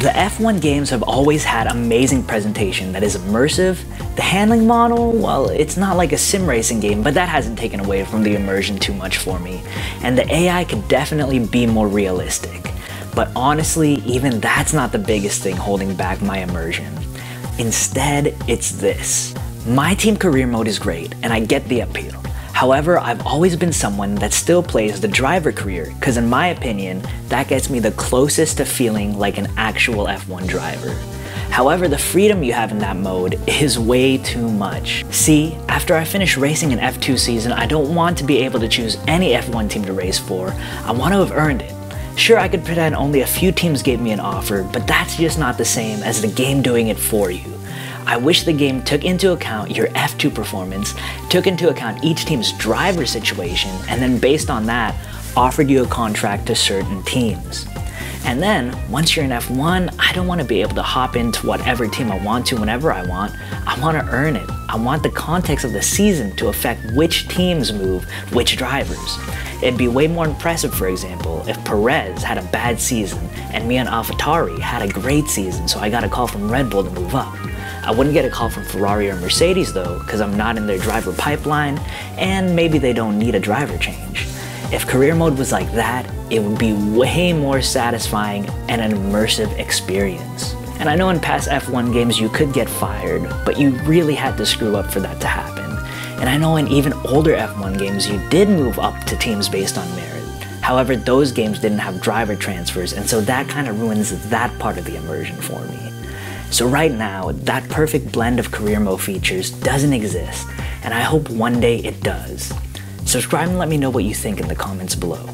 The F1 games have always had amazing presentation that is immersive. The handling model, well, it's not like a sim racing game, but that hasn't taken away from the immersion too much for me. And the AI could definitely be more realistic. But honestly, even that's not the biggest thing holding back my immersion. Instead, it's this. My Team career mode is great, and I get the appeal. However, I've always been someone that still plays the driver career because in my opinion, that gets me the closest to feeling like an actual F1 driver. However, the freedom you have in that mode is way too much. See, after I finish racing an F2 season, I don't want to be able to choose any F1 team to race for. I want to have earned it. Sure, I could pretend only a few teams gave me an offer, but that's just not the same as the game doing it for you. I wish the game took into account your F2 performance, took into account each team's driver situation, and then based on that, offered you a contract to certain teams. And then, once you're in F1, I don't want to be able to hop into whatever team I want to whenever I want. I want to earn it. I want the context of the season to affect which teams move which drivers. It'd be way more impressive, for example, if Perez had a bad season and me on Alpha Tauri had a great season so I got a call from Red Bull to move up. I wouldn't get a call from Ferrari or Mercedes though, because I'm not in their driver pipeline, and maybe they don't need a driver change. If career mode was like that, it would be way more satisfying and an immersive experience. And I know in past F1 games you could get fired, but you really had to screw up for that to happen. And I know in even older F1 games you did move up to teams based on merit. However, those games didn't have driver transfers, and so that kind of ruins that part of the immersion for me. So right now, that perfect blend of career mode features doesn't exist, and I hope one day it does. Subscribe and let me know what you think in the comments below.